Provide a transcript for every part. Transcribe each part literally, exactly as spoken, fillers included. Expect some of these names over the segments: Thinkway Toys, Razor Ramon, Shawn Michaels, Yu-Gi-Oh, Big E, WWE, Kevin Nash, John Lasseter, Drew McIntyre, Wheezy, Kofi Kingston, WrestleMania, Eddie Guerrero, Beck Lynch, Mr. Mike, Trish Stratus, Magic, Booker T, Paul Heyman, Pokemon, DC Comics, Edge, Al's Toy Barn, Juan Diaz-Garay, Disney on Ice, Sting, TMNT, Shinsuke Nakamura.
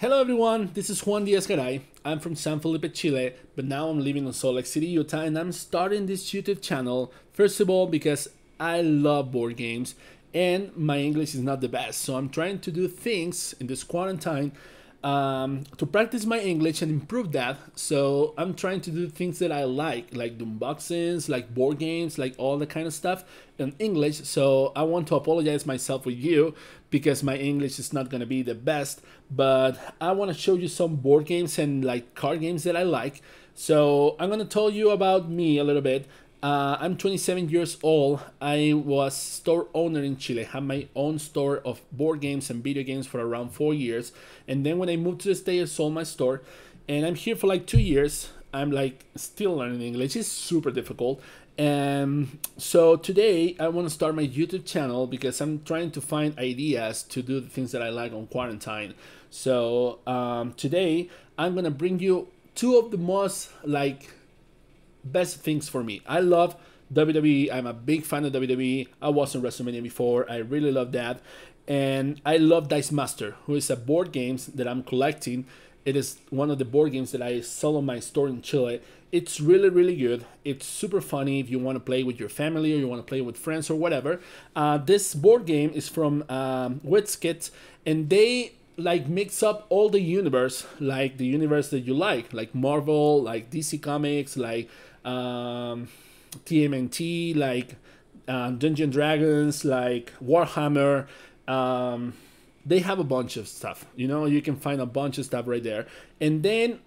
Hello everyone, this is Juan Diaz-Garay. I'm from San Felipe, Chile, but now I'm living in Salt Lake City, Utah, and I'm starting this YouTube channel, first of all, because I love board games, and my English is not the best, so I'm trying to do things in this quarantine um, to practice my English and improve that, so I'm trying to do things that I like, like unboxings, like board games, like all that kind of stuff in English, so I want to apologize myself with you, because my English is not gonna be the best, but I wanna show you some board games and like card games that I like. So I'm gonna tell you about me a little bit. Uh, I'm twenty-seven years old. I was store owner in Chile, had my own store of board games and video games for around four years. And then when I moved to the States, I sold my store and I'm here for like two years. I'm like still learning English, it's super difficult. Um, so today I want to start my YouTube channel because I'm trying to find ideas to do the things that I like on quarantine. So um, today I'm going to bring you two of the most like best things for me. I love W W E. I'm a big fan of W W E. I was on WrestleMania before. I really love that. And I love Dice Master, who is a board games that I'm collecting. It is one of the board games that I sell on my store in Chile. It's really, really good. It's super funny if you want to play with your family or you want to play with friends or whatever. Uh, this board game is from um, WizKids, and they like mix up all the universe, like the universe that you like, like Marvel, like D C Comics, like um, T M N T, like uh, Dungeons and Dragons, like Warhammer. Um, they have a bunch of stuff, you know, you can find a bunch of stuff right there. And then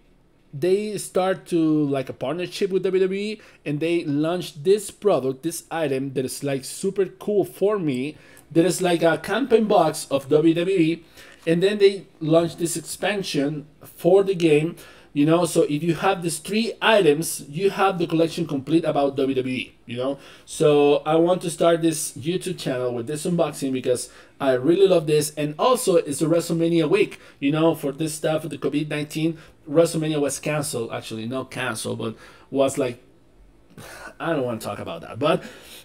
they start to like a partnership with W W E and they launched this product, this item that is like super cool for me. That is like a campaign box of W W E. And then they launched this expansion for the game, you know, so if you have these three items, you have the collection complete about W W E, you know. So I want to start this YouTube channel with this unboxing because I really love this, and also it's a WrestleMania week, you know, for this stuff, the COVID nineteen, WrestleMania was canceled, actually, not canceled, but was like, I don't want to talk about that, but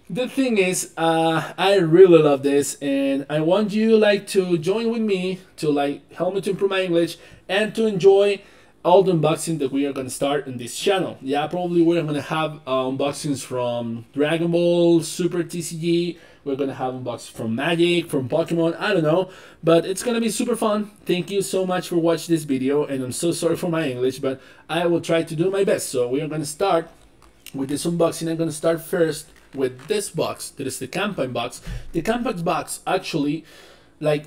the thing is, uh, I really love this, and I want you like to join with me to like help me to improve my English and to enjoy all the unboxing that we are going to start in this channel. Yeah, probably we're going to have uh, unboxings from Dragon Ball, Super T C G, we're going to have unboxings from Magic, from Pokemon, I don't know, but it's going to be super fun. Thank you so much for watching this video, and I'm so sorry for my English, but I will try to do my best. So we are going to start with this unboxing. I'm going to start first with this box, that is the campaign box. The campaign box actually, like,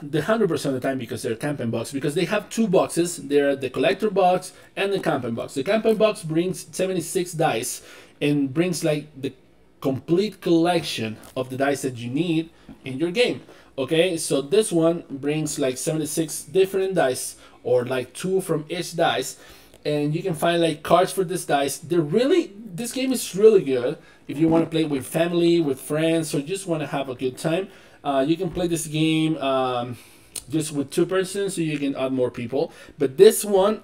the one hundred percent of the time, because they're campaign box, because they have two boxes, they're the collector box and the campaign box. The campaign box brings seventy-six dice and brings like the complete collection of the dice that you need in your game. Okay, so this one brings like seventy-six different dice, or like two from each dice, and you can find like cards for this dice. They're really, this game is really good if you want to play with family, with friends, or just want to have a good time. Uh, you can play this game um, just with two persons, so you can add more people. But this one,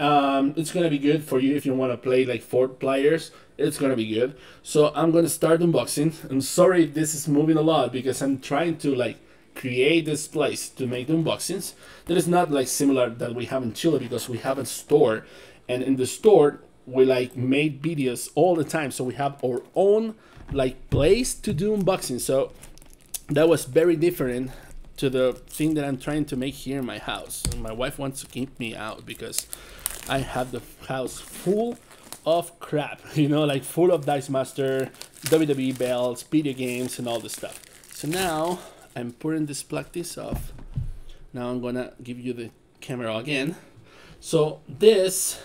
um, it's going to be good for you if you want to play like four players. It's going to be good. So I'm going to start unboxing. I'm sorry if this is moving a lot because I'm trying to like create this place to make the unboxings. That is not like similar that we have in Chile because we have a store. And in the store, we like made videos all the time. So we have our own like place to do unboxing. So that was very different to the thing that I'm trying to make here in my house. And my wife wants to keep me out because I have the house full of crap, you know, like full of Dice Master, W W E belts, video games, and all this stuff. So now I'm putting this, plug this off. Now I'm gonna give you the camera again. So this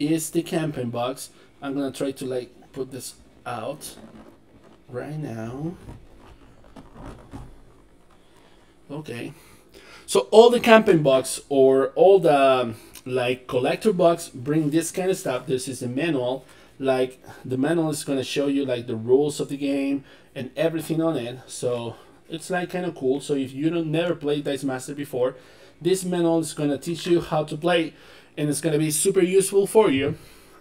is the campaign box. I'm gonna try to like put this out right now. Okay, so all the campaign box or all the um, like collector box bring this kind of stuff. This is the manual. Like the manual is going to show you like the rules of the game and everything on it. So it's like kind of cool. So if you don't never played Dice Master before, this manual is going to teach you how to play, and it's going to be super useful for you.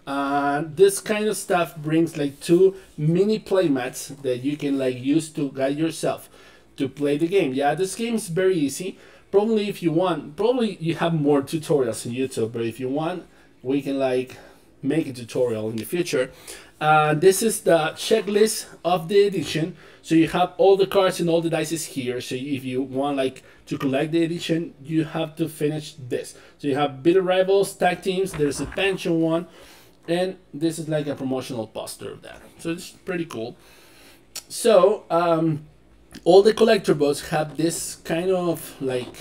Uh, this kind of stuff brings like two mini playmats that you can like use to guide yourself to play the game. Yeah, this game is very easy, Probably if you want, probably you have more tutorials on YouTube, but if you want, we can like make a tutorial in the future. Uh, this is the checklist of the edition. So you have all the cards and all the dices here. So if you want like to collect the edition, you have to finish this. So you have bitter rivals, tag teams, there's a pension one, and this is like a promotional poster of that. So it's pretty cool. So um, all the collector books have this kind of like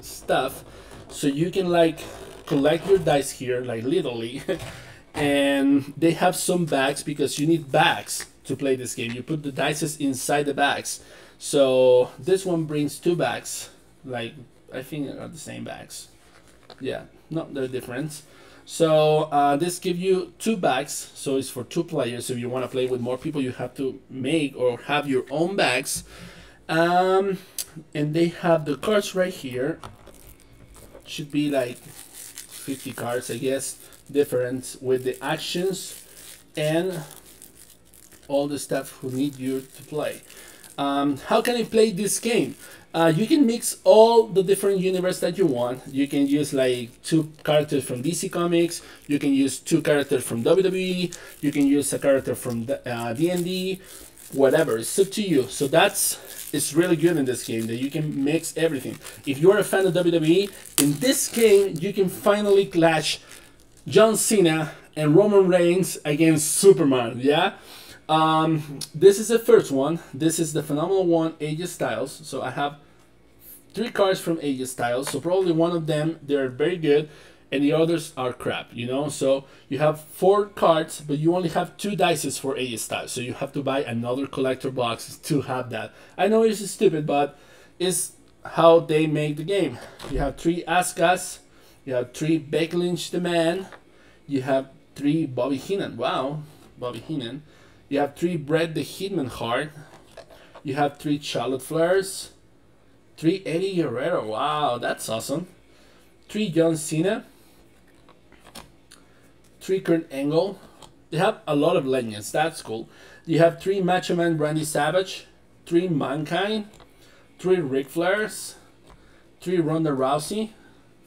stuff. So you can like collect your dice here, like literally. And they have some bags because you need bags to play this game. You put the dices inside the bags. So this one brings two bags. Like, I think they are the same bags. Yeah, no, they're different. So uh, this gives you two bags. So it's for two players. If you want to play with more people, you have to make or have your own bags. Um, and they have the cards right here. Should be like fifty cards, I guess. Different with the actions and all the stuff who need you to play. Um, how can I play this game? Uh, you can mix all the different universe that you want. You can use like two characters from D C Comics. You can use two characters from W W E. You can use a character from D and D, whatever. It's up to you. So that's, it's really good in this game that you can mix everything. If you're a fan of W W E, in this game, you can finally clash John Cena and Roman Reigns against Superman, yeah? Um, this is the first one. This is the phenomenal one, A J Styles. So I have three cards from A J Styles. So probably one of them, they're very good, and the others are crap, you know? So you have four cards, but you only have two dices for A J Styles. So you have to buy another collector box to have that. I know it's stupid, but it's how they make the game. You have three Askas. You have three Beck Lynch the Man. You have three Bobby Heenan. Wow, Bobby Heenan. You have three Bret the Hitman Hart. You have three Charlotte Flairs. Three Eddie Guerrero. Wow, that's awesome. Three John Cena. Three Kurt Angle. They have a lot of legends. That's cool. You have three Macho Man Randy Savage. Three Mankind. Three Ric Flairs. Three Ronda Rousey.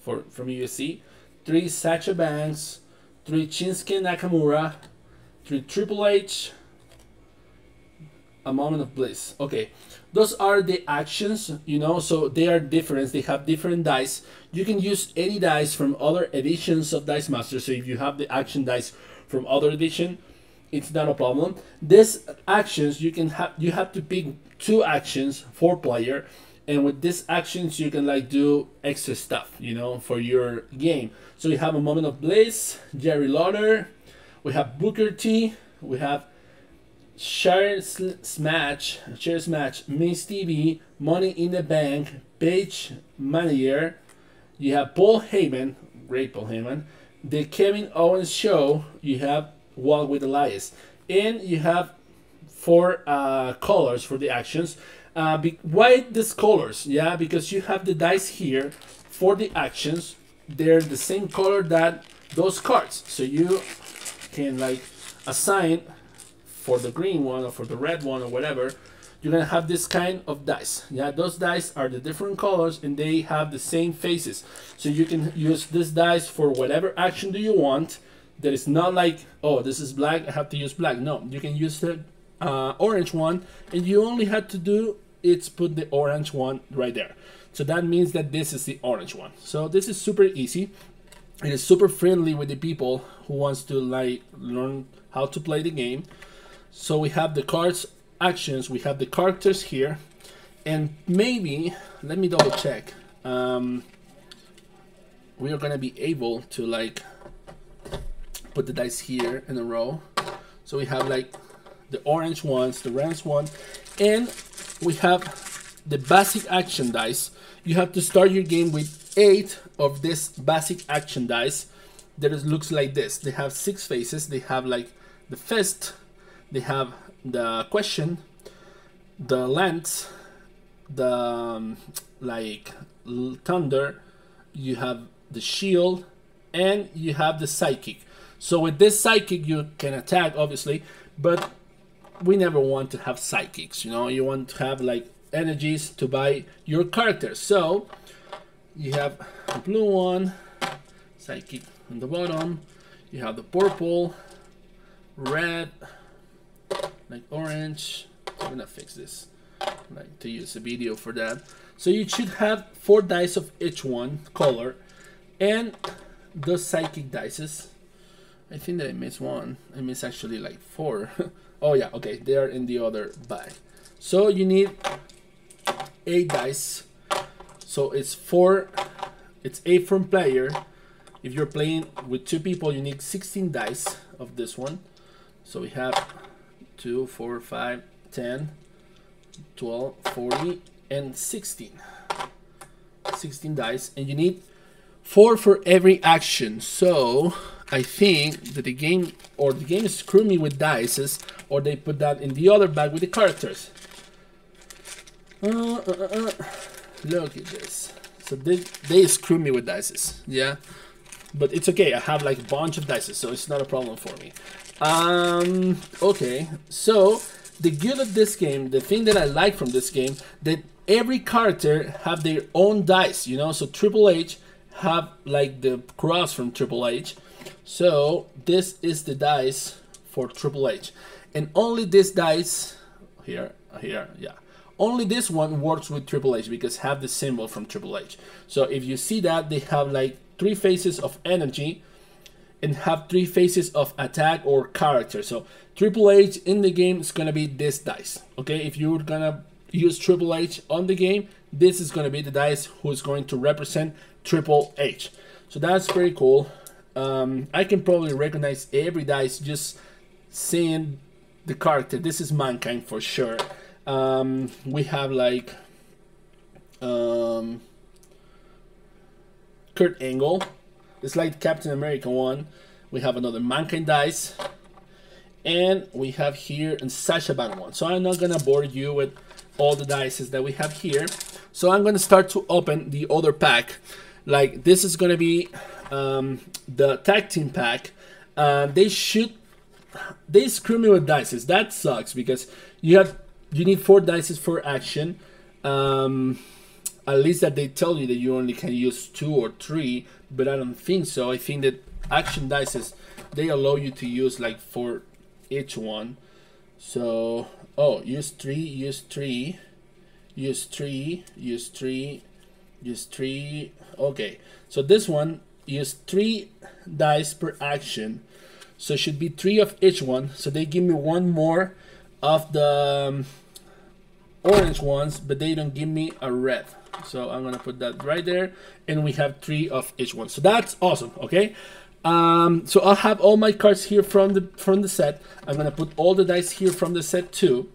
For, from U S C, three Sacha Banks, three Shinsuke Nakamura, three Triple H, a moment of bliss. Okay, those are the actions, you know, so they are different. They have different dice. You can use any dice from other editions of Dice Master. So if you have the action dice from other edition, it's not a problem. These actions, you can have, you have to pick two actions for player. And with these actions, you can like do extra stuff, you know, for your game. So we have a moment of bliss, Jerry Lawler. We have Booker T. We have Share Smash, Share Smash, Miss T V, Money in the Bank, Paige Manier. You have Paul Heyman, great Paul Heyman. The Kevin Owens Show. You have Walk with Elias, and you have four uh, colors for the actions. Uh, be why these colors? Yeah, because you have the dice here for the actions. They're the same color that those cards. So you can like assign for the green one or for the red one or whatever. You're gonna have this kind of dice. Yeah, those dice are the different colors and they have the same faces. So you can use this dice for whatever action do you want. There is not like, oh, this is black, I have to use black. No, you can use the Uh, orange one, and you only had to do it's put the orange one right there. So that means that this is the orange one. So this is super easy and it's super friendly with the people who wants to like learn how to play the game. So we have the cards actions, we have the characters here, and maybe let me double check. Um, we are gonna be able to like put the dice here in a row. So we have like the orange ones, the red one, and we have the basic action dice. You have to start your game with eight of this basic action dice. That is, looks like this. They have six faces. They have like the fist, they have the question, the lance, the um, like thunder, you have the shield, and you have the psychic. So with this psychic, you can attack, obviously, but we never want to have psychics, you know, you want to have like energies to buy your character. So you have a blue one, sidekick on the bottom, you have the purple, red, like orange. I'm gonna fix this, like to use a video for that. So you should have four dice of each one color and the sidekick dices. I think that I missed one. I missed actually like four. Oh yeah, okay, they are in the other bag. So you need eight dice. So it's four, it's eight from player. If you're playing with two people, you need sixteen dice of this one. So we have two, four, five, ten, twelve, forty, and sixteen. sixteen dice, and you need four for every action. So I think that the game, or the game screwed me with dices, or they put that in the other bag with the characters. Uh, uh, uh, look at this. So they, they screwed me with dices, yeah? But it's okay, I have like a bunch of dices, so it's not a problem for me. Um, okay, so the good of this game, the thing that I like from this game, that every character have their own dice, you know? So Triple H have like the cross from Triple H. So this is the dice for Triple H, and only this dice here, here, yeah, only this one works with Triple H because have the symbol from Triple H. So if you see that, they have like three phases of energy and have three phases of attack or character. So Triple H in the game is gonna be this dice, okay? If you're gonna use Triple H on the game, this is gonna be the dice who's going to represent Triple H. So that's pretty cool. Um, I can probably recognize every dice just seeing the character. This is Mankind for sure. Um, we have like um, Kurt Angle. It's like Captain America one. We have another Mankind dice, and we have here and Sasha Banks one. So I'm not gonna bore you with all the dices that we have here. So I'm gonna start to open the other pack. Like this is gonna be um, the tag team pack. Uh, they should they screw me with dices. That sucks because you have you need four dices for action. Um, at least that they tell you that you only can use two or three, but I don't think so. I think that action dices, they allow you to use like for each one. So oh, use three, use three, use three, use three. Use three, okay. So this one, use three dice per action. So it should be three of each one. So they give me one more of the um, orange ones, but they don't give me a red. So I'm gonna put that right there. And we have three of each one. So that's awesome, okay? Um, so I'll have all my cards here from the, from the set. I'm gonna put all the dice here from the set too.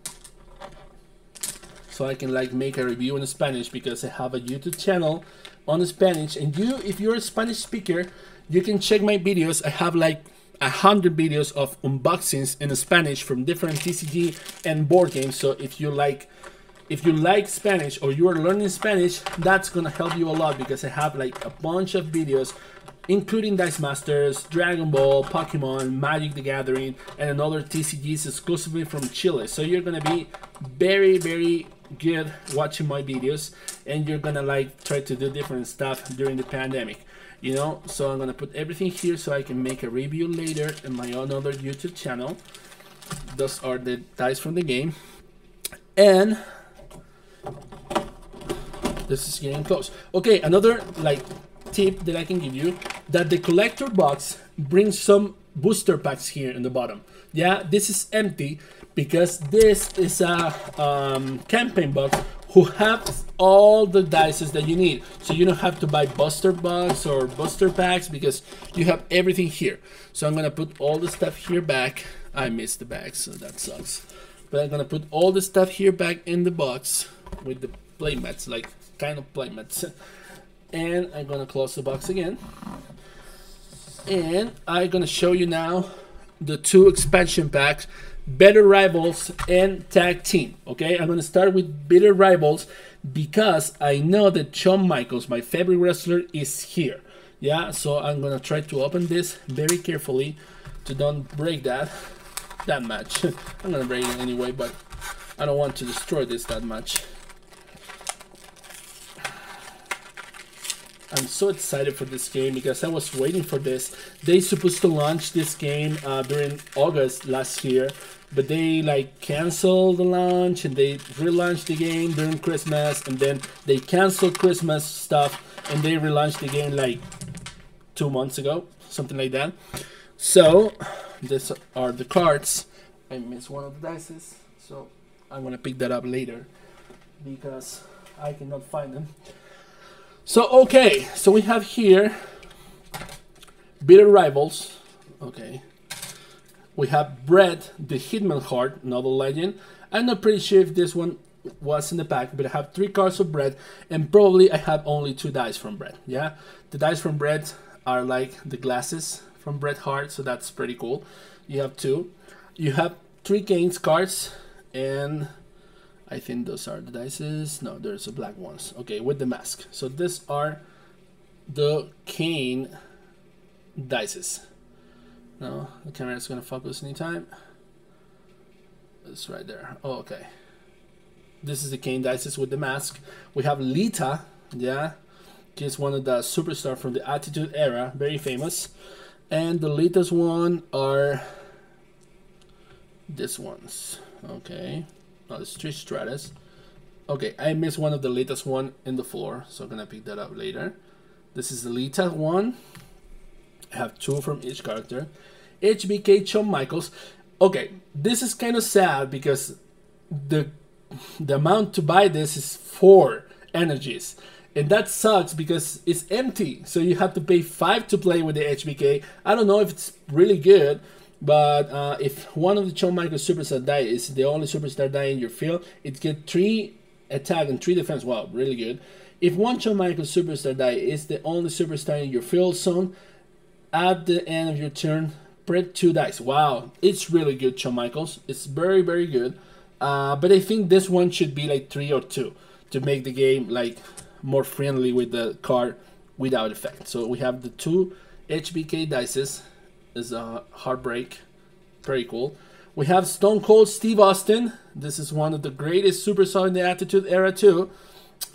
So I can like make a review in Spanish because I have a YouTube channel on Spanish, and you, if you're a Spanish speaker, you can check my videos. I have like a hundred videos of unboxings in Spanish from different T C G and board games. So if you like, if you like Spanish or you are learning Spanish, that's gonna help you a lot because I have like a bunch of videos, including Dice Masters, Dragon Ball, Pokemon, Magic the Gathering, and another T C Gs exclusively from Chile. So you're gonna be very, very good watching my videos, and you're gonna like try to do different stuff during the pandemic, you know? So I'm gonna put everything here so I can make a review later in my own other YouTube channel. Those are the dice from the game, and this is getting close. Okay, another like tip that I can give you, that the collector box brings some booster packs here in the bottom. Yeah, this is empty because this is a um, campaign box who have all the dices that you need. So you don't have to buy booster box or booster packs because you have everything here. So I'm gonna put all the stuff here back. I missed the bag, so that sucks. But I'm gonna put all the stuff here back in the box with the playmats, like kind of playmats. And I'm gonna close the box again. And I'm gonna show you now the two expansion packs, Better Rivals and Tag Team. Okay, I'm gonna start with Better Rivals because I know that Shawn Michaels, my favorite wrestler, is here. Yeah, so I'm gonna try to open this very carefully to don't break that that much. I'm gonna break it anyway, but I don't want to destroy this that much. I'm so excited for this game because I was waiting for this. They supposed to launch this game uh, during August last year, but they like canceled the launch and they relaunched the game during Christmas, and then they canceled Christmas stuff and they relaunched the game like two months ago, something like that. So these are the cards. I missed one of the dices, so I'm gonna pick that up later because I cannot find them. So okay, so we have here bitter rivals. Okay, we have Bret the Hitman Hart, another legend. I'm not pretty sure if this one was in the pack, but I have three cards of Bret, and probably I have only two dice from Bret. Yeah, the dice from Bret are like the glasses from Bret Hart, so that's pretty cool. You have two, you have three Kane's cards, and I think those are the dices. No, there's a black ones. Okay, with the mask. So these are the Kane dices. No, the camera is gonna focus anytime. It's right there. Oh, okay. This is the Kane dices with the mask. We have Lita. Yeah, she's one of the superstars from the Attitude Era, very famous. And the Lita's one are these ones. Okay. No, it's Trish Stratus. Okay, I missed one of the latest one in the floor, so I'm gonna pick that up later. This is the Lita one. I have two from each character. H B K Shawn Michaels. Okay, this is kind of sad because the the amount to buy this is four energies, and that sucks because it's empty. So you have to pay five to play with the H B K. I don't know if it's really good. But uh, if one of the Shawn Michaels superstar die is the only superstar die in your field, it gets three attack and three defense. Wow, really good. If one Shawn Michaels superstar die is the only superstar in your field zone, at the end of your turn, print two dice. Wow, it's really good, Shawn Michaels. It's very, very good. Uh, but I think this one should be like three or two to make the game like more friendly with the card without effect. So we have the two H B K dices. Is a heartbreak, very cool. We have Stone Cold Steve Austin. This is one of the greatest superstars in the Attitude Era too.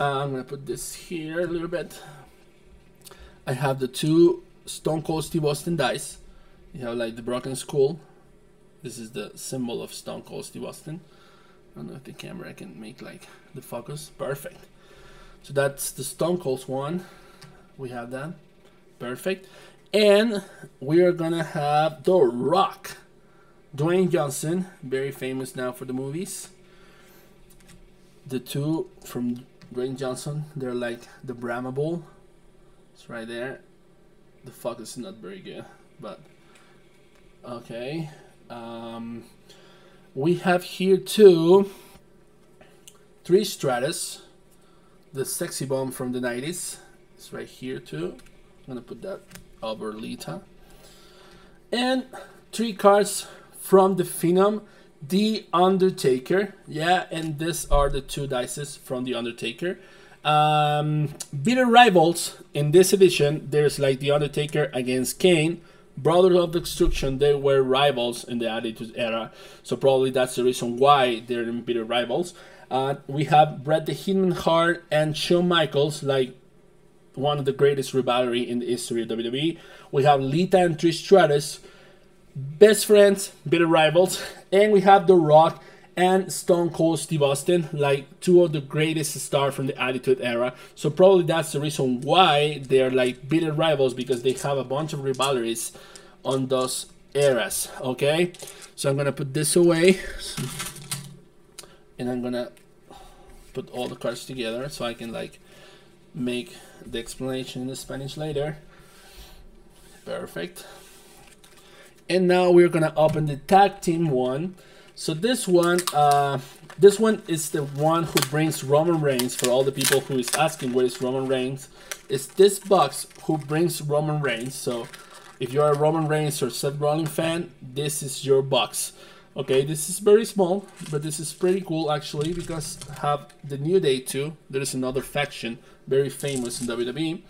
Uh, I'm gonna put this here a little bit. I have the two Stone Cold Steve Austin dice. You have like the broken skull. This is the symbol of Stone Cold Steve Austin. I don't know if the camera can make like the focus. Perfect. So that's the Stone Cold one. We have that. Perfect. And we are gonna have The Rock, Dwayne Johnson, very famous now for the movies. The two from Dwayne Johnson, they're like the Brahma Bull. It's right there. The focus is not very good, but okay. Um, we have here too, Trish Stratus, the sexy bomb from the nineties. It's right here too. I'm gonna put that over Lita. And three cards from the Phenom, The Undertaker. Yeah, and these are the two dices from The Undertaker. Um, bitter rivals in this edition. There's like The Undertaker against Kane, Brothers of Destruction. They were rivals in the Attitude Era, so probably that's the reason why they're in bitter rivals. Uh, we have Bret the Hitman Hart and Shawn Michaels, like one of the greatest rivalry in the history of W W E. We have Lita and Trish Stratus, best friends, bitter rivals. And we have The Rock and Stone Cold Steve Austin, like two of the greatest stars from the Attitude Era. So probably that's the reason why they're like bitter rivals, because they have a bunch of rivalries on those eras. Okay, so I'm gonna put this away and I'm gonna put all the cards together so I can like make the explanation in Spanish later. Perfect. And now we're gonna open the tag team one. So this one, uh, this one is the one who brings Roman Reigns. For all the people who is asking where is Roman Reigns, it's this box who brings Roman Reigns. So if you're a Roman Reigns or Seth Rollins fan, this is your box. Okay, this is very small, but this is pretty cool actually, because I have the New Day too. There is another faction very famous in W W E.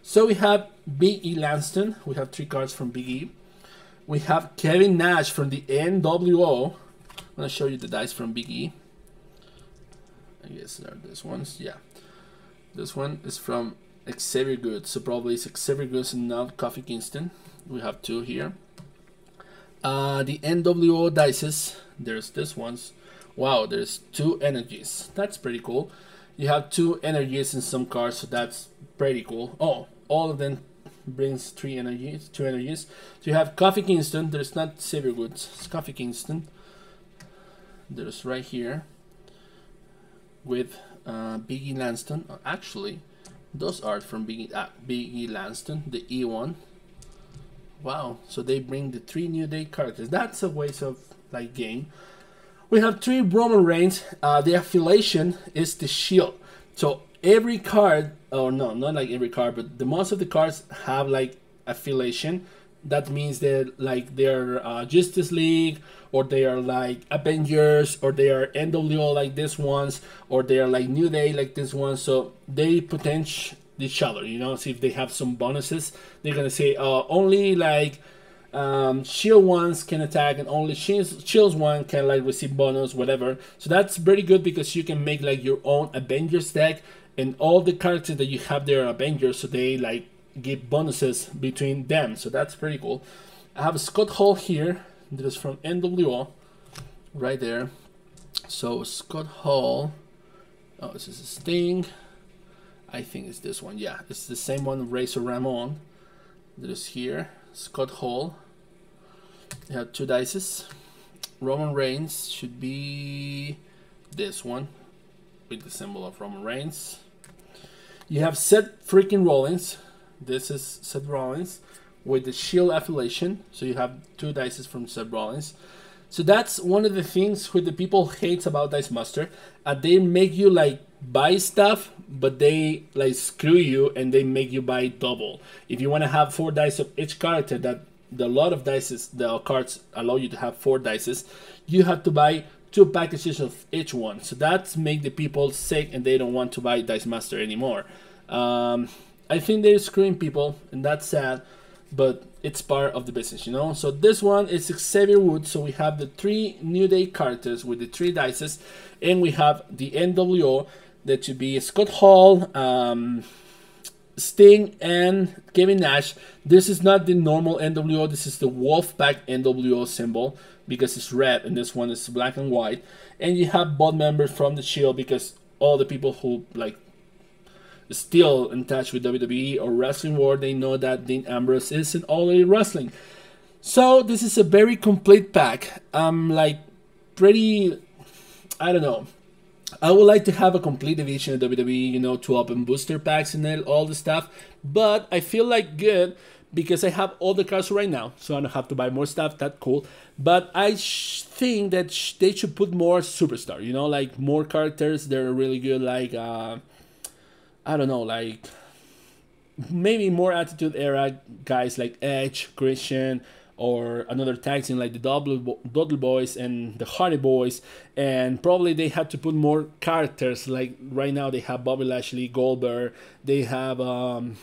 So we have Big E Lanston. We have three cards from Big E. We have Kevin Nash from the N W O. I'm gonna show you the dice from Big E. I guess they're these ones. Yeah, this one is from Xavier Goods, so probably it's Xavier Goods and not Kofi Kingston. We have two here. Uh, the N W O dices, there's this ones. Wow, there's two energies. That's pretty cool. You have two energies in some cards, so that's pretty cool. Oh, all of them brings three energies, two energies. So you have Kofi Kingston. There's not Xavier Goods. It's Kofi Kingston. There's right here with uh, Big E Lanston. Oh, actually, those are from Big E, uh, Big E Lanston, the E one. Wow, so they bring the three New Day characters. That's a waste of like game. We have three Roman Reigns. Uh, the affiliation is the Shield. So every card, or no, not like every card, but the most of the cards have like affiliation. That means they're like they're uh, Justice League, or they are like Avengers, or they are N W O like this ones, or they are like New Day like this one. So they potential each other, you know. See if they have some bonuses. They're gonna say uh, only like um, Shield ones can attack, and only Shield one can like receive bonus, whatever. So that's pretty good because you can make like your own Avengers deck, and all the characters that you have there are Avengers, so they like give bonuses between them. So that's pretty cool. I have Scott Hall here. That is from N W O, right there. So Scott Hall. Oh, this is Sting. I think it's this one. Yeah, it's the same one, Razor Ramon. That is here. Scott Hall. They have two dices. Roman Reigns should be this one with the symbol of Roman Reigns. You have Seth freaking Rollins. This is Seth Rollins with the Shield affiliation. So you have two dices from Seth Rollins. So that's one of the things with the people hates about Dice Master. Uh, they make you like buy stuff, but they like screw you and they make you buy double. If you want to have four dice of each character, that the lot of dices, the cards allow you to have four dices, you have to buy two packages of each one. So that's make the people sick and they don't want to buy Dice Master anymore. Um, I think they're screwing people and that's sad, but it's part of the business, you know. So this one is Xavier Woods. So we have the three New Day characters with the three dices, and we have the N W O that should be Scott Hall, um, Sting, and Kevin Nash. This is not the normal N W O. This is the Wolfpack N W O symbol because it's red, and this one is black and white. And you have both members from the Shield because all the people who like still in touch with W W E or wrestling world, they know that Dean Ambrose isn't already wrestling. So this is a very complete pack. I'm like pretty, I don't know. I would like to have a complete division of W W E, you know, to open booster packs and all the stuff. But I feel like good because I have all the cards right now, so I don't have to buy more stuff. That's cool. But I sh think that sh they should put more superstar, you know, like more characters. They're really good. Like, uh, I don't know, like maybe more Attitude Era guys like Edge, Christian, or another tag team like the Dudley Boys and the Hardy Boys. And probably they had to put more characters. Like right now they have Bobby Lashley, Goldberg, they have um,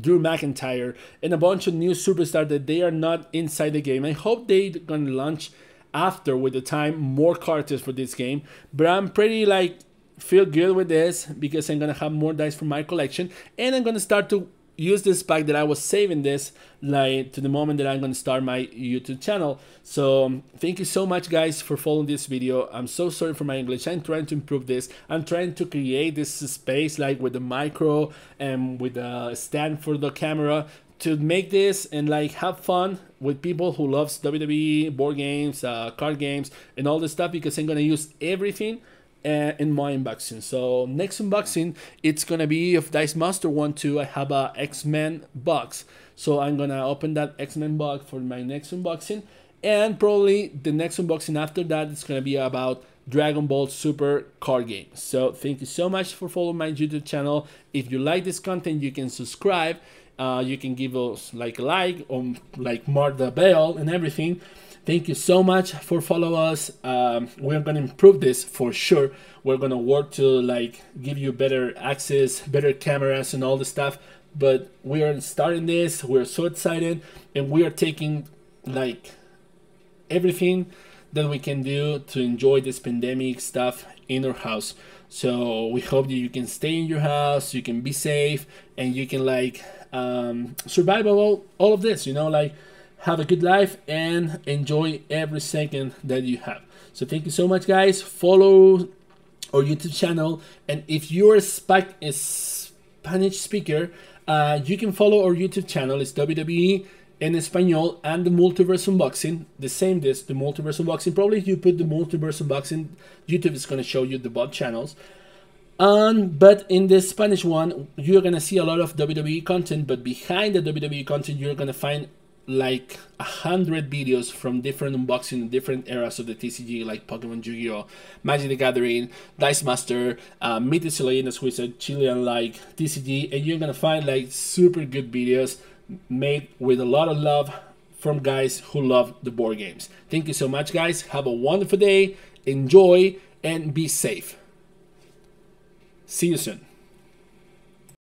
Drew McIntyre, and a bunch of new superstars that they are not inside the game. I hope they're gonna launch after with the time more characters for this game. But I'm pretty like feel good with this because I'm gonna have more dice from my collection, and I'm gonna start to use this pack that I was saving this like to the moment that I'm gonna start my YouTube channel. So um, thank you so much guys for following this video. I'm so sorry for my English. I'm trying to improve this. I'm trying to create this space like with the micro and with the stand for the camera to make this and like have fun with people who loves W W E, board games, uh, card games and all this stuff, because I'm gonna use everything Uh, in my unboxing. So next unboxing, it's gonna be of Dice Master one two. I have a X-Men box, so I'm gonna open that X-Men box for my next unboxing, and probably the next unboxing after that it's gonna be about Dragon Ball Super card game. So thank you so much for following my YouTube channel. If you like this content, you can subscribe, uh, you can give us like a like or like mark the bell and everything. Thank you so much for follow us. Um, we're gonna improve this for sure. We're gonna work to like give you better access, better cameras and all the stuff. But we are starting this. We're so excited, and we are taking like everything that we can do to enjoy this pandemic stuff in our house. So we hope that you can stay in your house, you can be safe, and you can like um, survive all, all of this, you know, like have a good life and enjoy every second that you have. So thank you so much, guys. Follow our YouTube channel, and if you're a Spanish speaker, uh, you can follow our YouTube channel. It's W W E in Espanol and the Multiverse Unboxing, the same disc, the Multiverse Unboxing. Probably if you put the Multiverse Unboxing, YouTube is going to show you the both channels. Um, but in the Spanish one, you're going to see a lot of W W E content, but behind the W W E content, you're going to find like a hundred videos from different unboxing, different eras of the T C G, like Pokemon, Yu-Gi-Oh, Magic the Gathering, Dice Master, uh, Mythic Leyendas, which is a Chilean like T C G, and you're going to find like super good videos made with a lot of love from guys who love the board games. Thank you so much, guys. Have a wonderful day, enjoy, and be safe. See you soon.